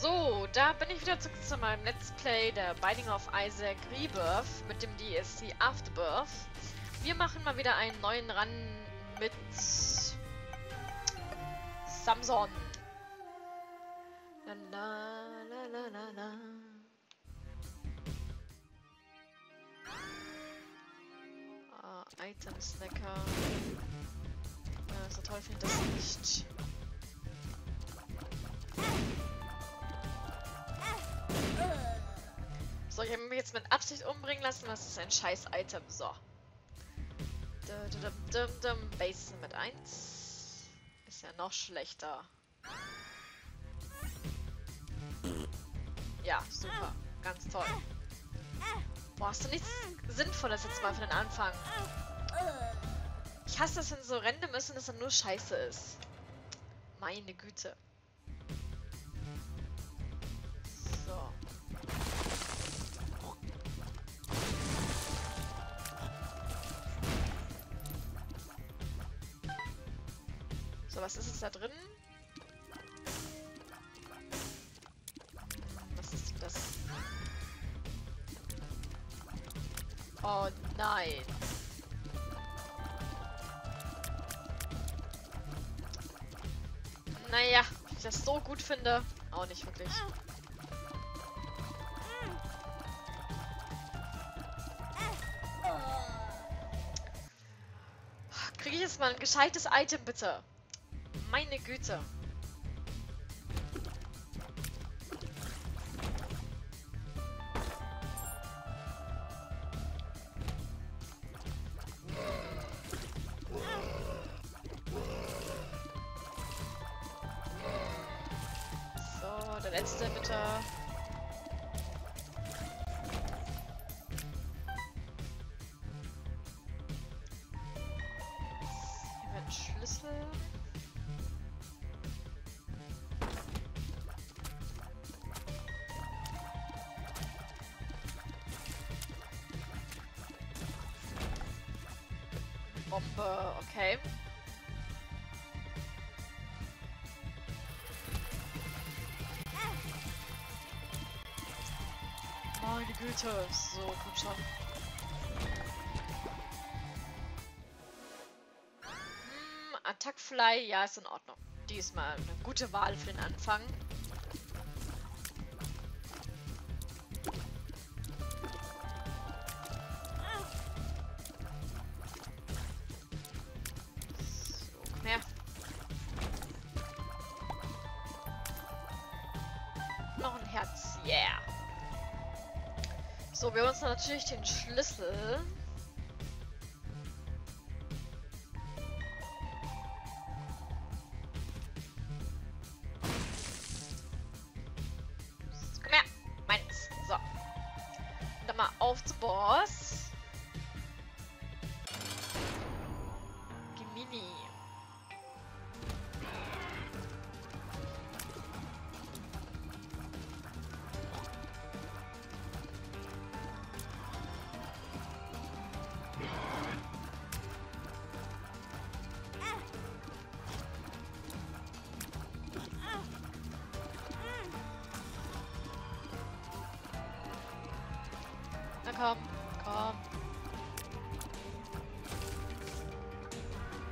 So, da bin ich wieder zurück zu meinem Let's Play der Binding of Isaac Rebirth mit dem DLC Afterbirth. Wir machen mal wieder einen neuen Run mit Samson. La, la, la, la, la, la. Item Snacker. So toll finde ich das nicht. So, ich habe mich jetzt mit Absicht umbringen lassen, das ist ein scheiß Item. So. Basen mit 1. Ist ja noch schlechter. Ja, super. Ganz toll. Boah, hast du nichts Sinnvolles jetzt mal für den Anfang? Ich hasse das, wenn so random ist und es dann nur scheiße ist. Meine Güte. So. So, was ist es da drin? Was ist denn das? Oh nein! Naja, ob ich das so gut finde, auch nicht wirklich. Kriege ich jetzt mal ein gescheites Item, bitte? Meine Güte. So, der letzte bitte. Hier wird ein Schlüssel. Bombe, okay. Meine Güte, so, komm schon. Attack Fly, ja, ist in Ordnung. Diesmal eine gute Wahl für den Anfang. Noch ein Herz, yeah! So, wir holen uns natürlich den Schlüssel. So, komm her! Meins! So. Und dann mal auf zum Boss. Gemini. Komm, komm.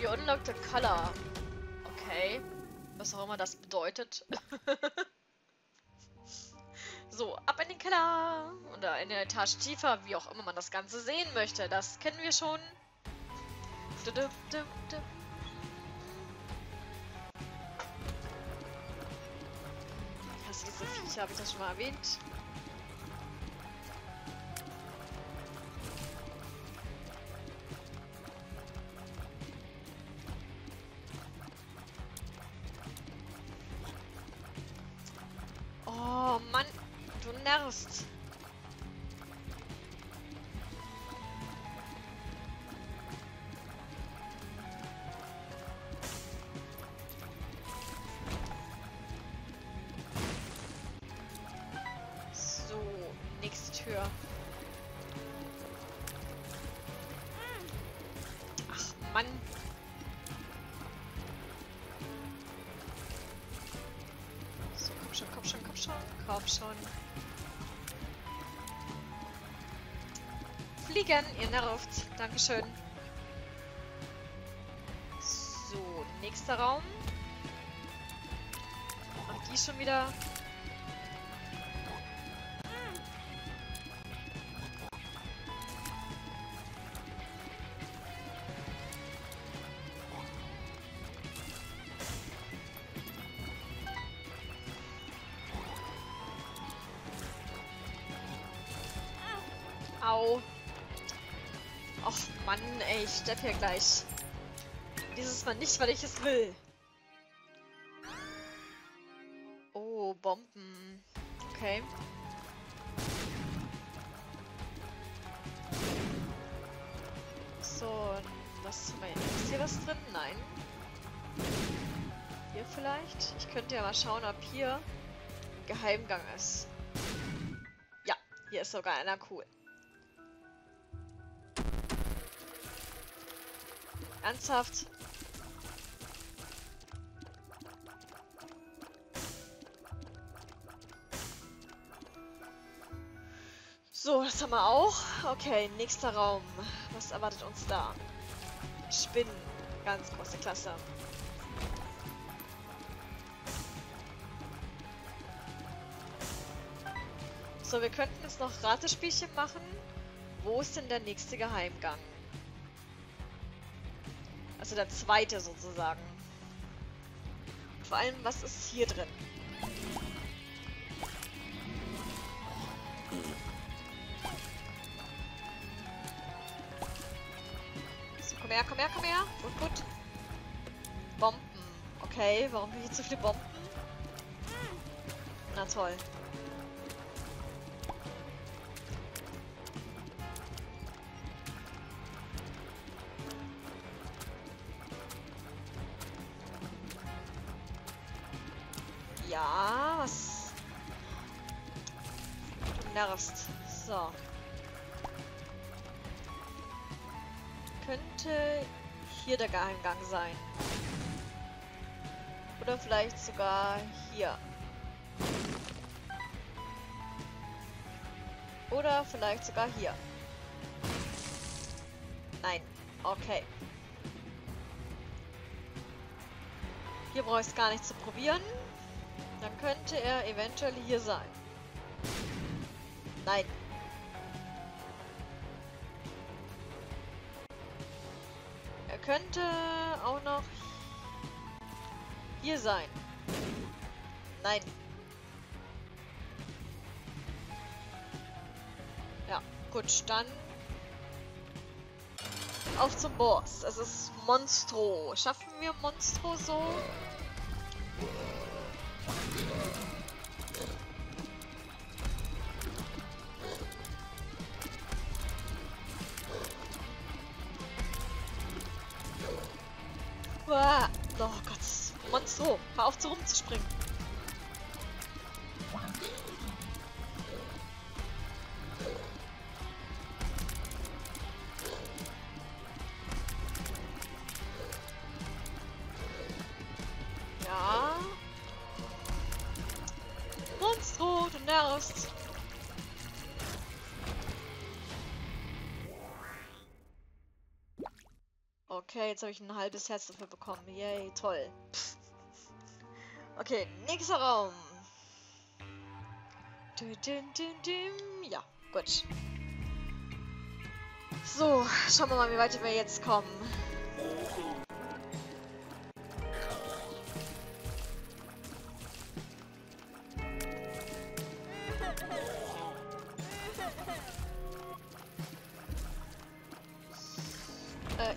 You unlocked the color. Okay. Was auch immer das bedeutet. So, ab in den Keller. Oder in der Etage tiefer, wie auch immer man das Ganze sehen möchte. Das kennen wir schon. Ich hasse diese Viecher, habe ich das schon mal erwähnt. Oh Mann, du nervst. So, nächste Tür. Mann. So, komm schon, komm schon, komm schon. Komm schon. Fliegen in der Luft. Dankeschön. So, nächster Raum. Ach, die schon wieder. Au. Och Mann, ey, ich sterbe hier gleich. Dieses Mal nicht, weil ich es will. Oh, Bomben. Okay. So, was haben wir hier? Ist hier was drin? Nein. Hier vielleicht? Ich könnte ja mal schauen, ob hier Geheimgang ist. Ja, hier ist sogar einer, cool. Ernsthaft? So, das haben wir auch. Okay, nächster Raum. Was erwartet uns da? Spinnen. Ganz große Klasse. So, wir könnten jetzt noch Ratespielchen machen. Wo ist denn der nächste Geheimgang? Also der zweite sozusagen. Vor allem, was ist hier drin? So, komm her, komm her, komm her. Gut, gut. Bomben. Okay, warum habe ich jetzt so viele Bomben? Na toll. Ja, was? Du nervst. So. Könnte hier der Geheimgang sein. Oder vielleicht sogar hier. Oder vielleicht sogar hier. Nein. Okay. Hier brauche ich es gar nicht zu probieren. Dann könnte er eventuell hier sein. Nein. Er könnte auch noch hier sein. Nein. Ja, gut, dann auf zum Boss. Es ist Monstro. Schaffen wir Monstro so? Uah. Oh Gott, Monstro, hör auf, so rumzuspringen. Ja. Monstro, du nervst. Okay, jetzt habe ich ein halbes Herz dafür bekommen. Yay, toll. Okay, nächster Raum. Ja, gut. So, schauen wir mal, wie weit wir jetzt kommen.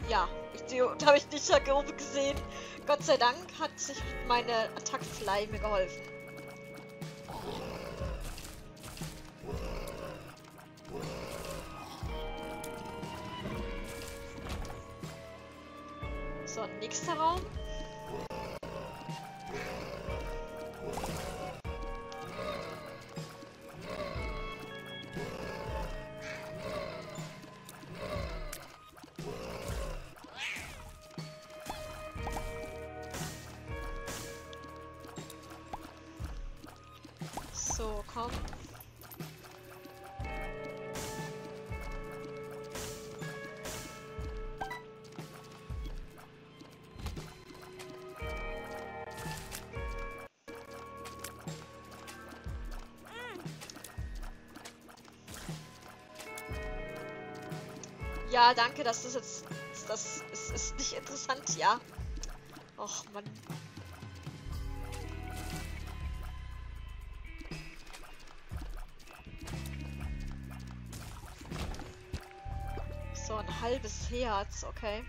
Ja. Da habe ich nicht da oben gesehen. Gott sei Dank hat sich meine Attack Fly mir geholfen. So, nächster Raum. gekauft. Ja, danke, dass das jetzt... Das ist nicht interessant, ja. Och, Mann. So, ein halbes Herz, okay.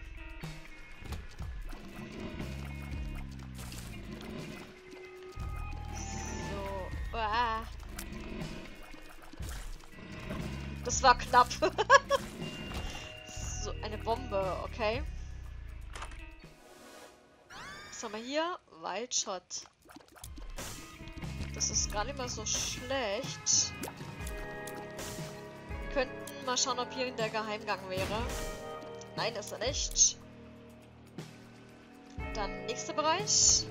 So. Ah. Das war knapp. So, eine Bombe, okay. Was haben wir hier? Wildshot. Das ist gar nicht mal so schlecht. Wir könnten mal schauen, ob hier der Geheimgang wäre. Nein, ist er nicht. Dann nächster Bereich.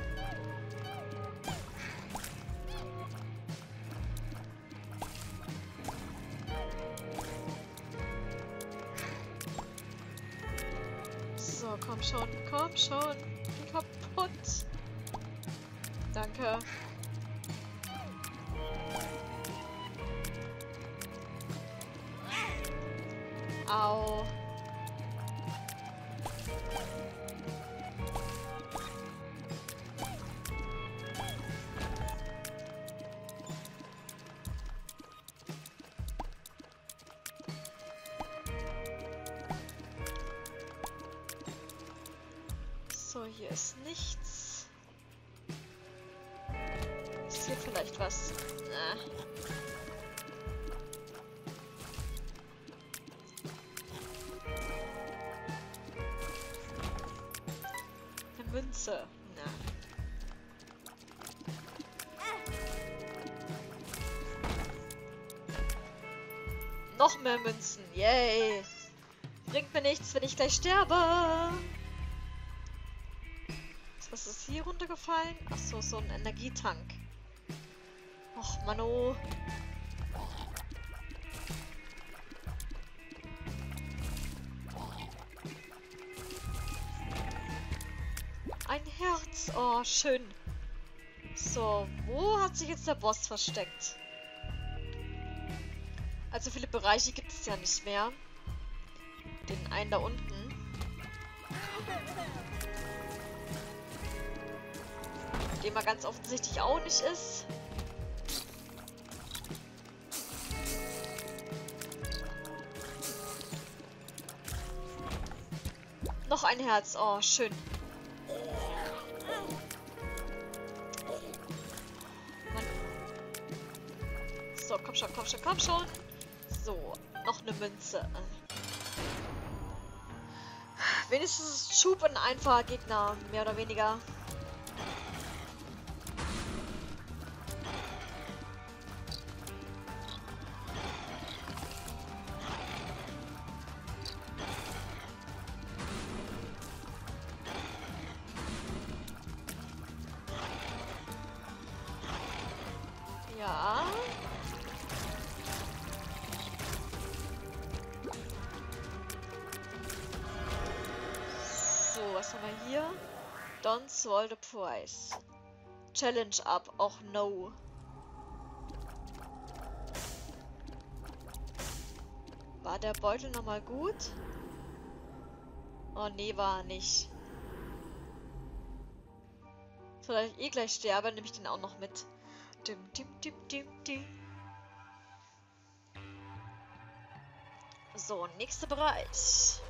So, komm schon, komm schon. Kaputt. Danke. Au. Hier ist nichts. Ist hier vielleicht was? Na. Eine Münze. Na. Noch mehr Münzen. Yay. Bringt mir nichts, wenn ich gleich sterbe. Was ist hier runtergefallen? Achso, so ein Energietank. Och, Mann, oh. Ein Herz. Oh, schön. So, wo hat sich jetzt der Boss versteckt? Also viele Bereiche gibt es ja nicht mehr. Den einen da unten. Den man ganz offensichtlich auch nicht ist. Noch ein Herz. Oh, schön. Mann. So, komm schon, komm schon, komm schon. So, noch eine Münze. Wenigstens ist Schub ein einfacher Gegner, mehr oder weniger. Ja. So, was haben wir hier? Don't swallow the prize. Challenge up. Och, no. War der Beutel nochmal gut? Oh, nee, war er nicht. So, da ich eh gleich sterbe, nehme ich den auch noch mit. Dim, dim, dim, dim, dim. So, nächster Bereich.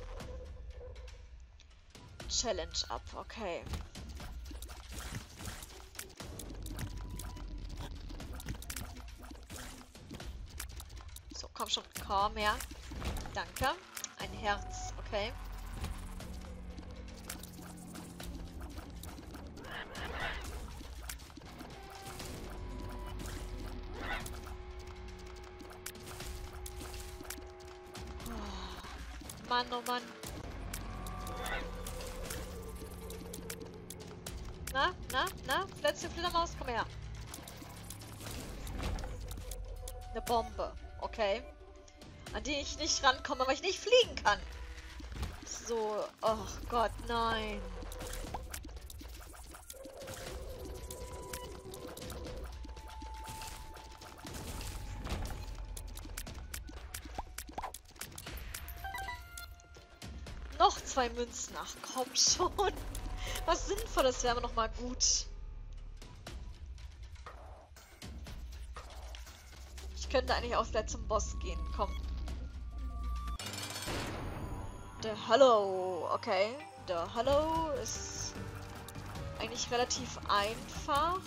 Challenge up, okay. So, komm schon, komm her. Danke. Ein Herz, okay. Mann, oh Mann. Na, na, na. Letzte Fledermaus, komm her. Eine Bombe, okay. An die ich nicht rankomme, weil ich nicht fliegen kann. So, oh Gott, nein. Noch 2 Münzen, ach komm schon. Was Sinnvolles wäre aber nochmal gut. Ich könnte eigentlich auch gleich zum Boss gehen, komm. The Hollow, okay. The Hollow ist eigentlich relativ einfach.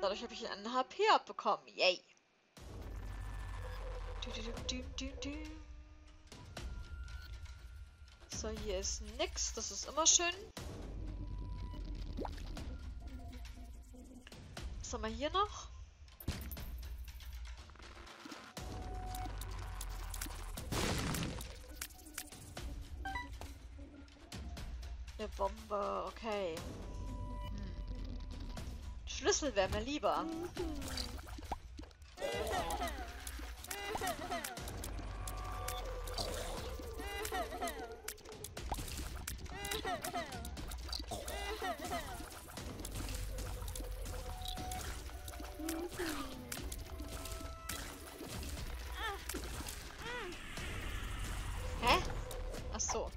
Dadurch habe ich einen HP abbekommen, yay. So, hier ist nix, das ist immer schön. Was haben wir hier noch? Eine Bombe, okay. Schlüssel wäre mir lieber. Hä? Ach so.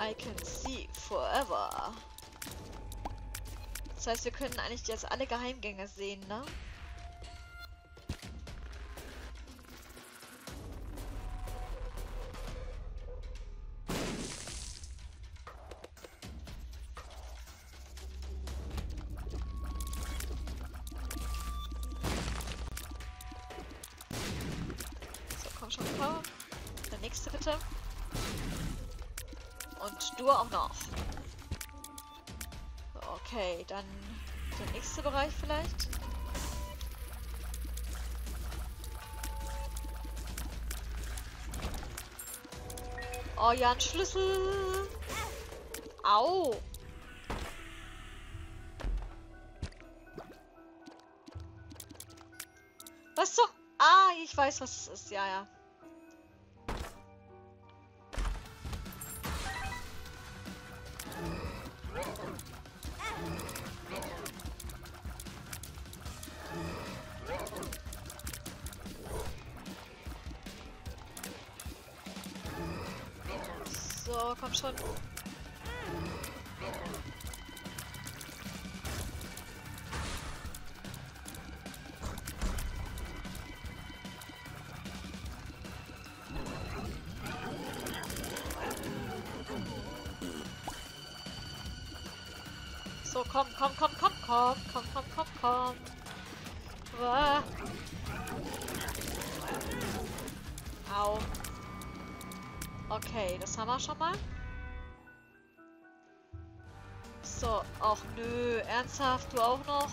I can see forever. Das heißt, wir können eigentlich jetzt alle Geheimgänge sehen, ne? Der nächste bitte. Und du auch noch. Okay, dann der nächste Bereich vielleicht. Oh ja, ein Schlüssel. Au. Was zum... Ah, ich weiß, was es ist. Ja, ja. So, komm schon. So, komm. Uah. Au. Okay, das haben wir schon mal. So, ach nö, ernsthaft, du auch noch?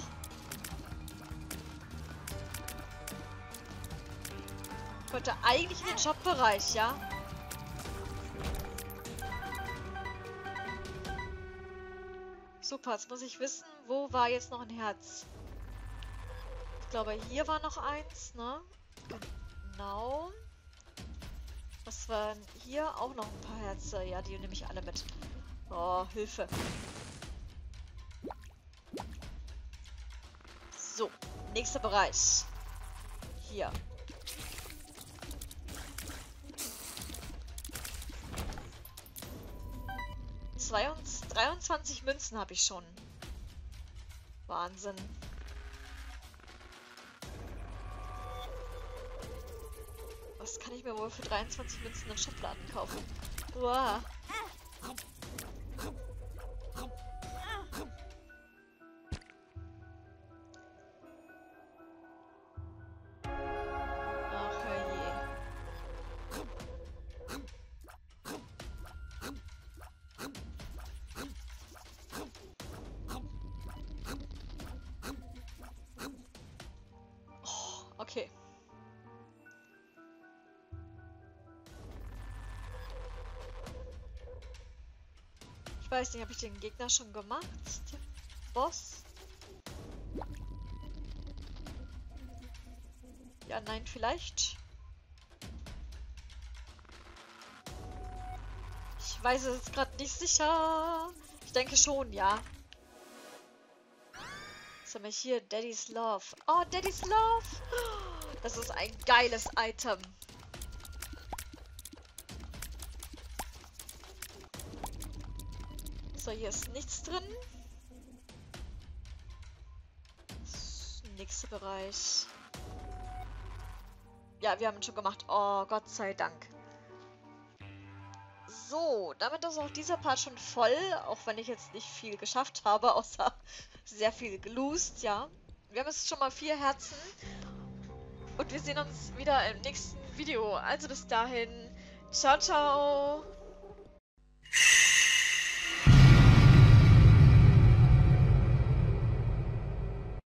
Ich wollte eigentlich in den Shop-Bereich, ja? Super, jetzt muss ich wissen, wo war jetzt noch ein Herz? Ich glaube, hier war noch eins, ne? Genau. Was waren hier auch noch ein paar Herze? Ja, die nehme ich alle mit. Oh, Hilfe. So, nächster Bereich. Hier. Zwei und 23 Münzen habe ich schon. Wahnsinn. Was kann ich mir wohl für 23 Münzen in Schubladen kaufen? Uah. Ach, herrje. Oh, okay. weiß nicht, habe ich den Gegner schon gemacht? Boss? Ja, nein, vielleicht. Ich weiß es jetzt gerade nicht sicher. Ich denke schon, ja. Was haben wir hier? Daddy's Love. Oh, Daddy's Love! Das ist ein geiles Item. So, hier ist nichts drin. Nächster Bereich. Ja, wir haben ihn schon gemacht. Oh, Gott sei Dank. So, damit ist auch dieser Part schon voll. Auch wenn ich jetzt nicht viel geschafft habe, außer sehr viel geloost, ja. Wir haben jetzt schon mal 4 Herzen. Und wir sehen uns wieder im nächsten Video. Also bis dahin. Ciao, ciao.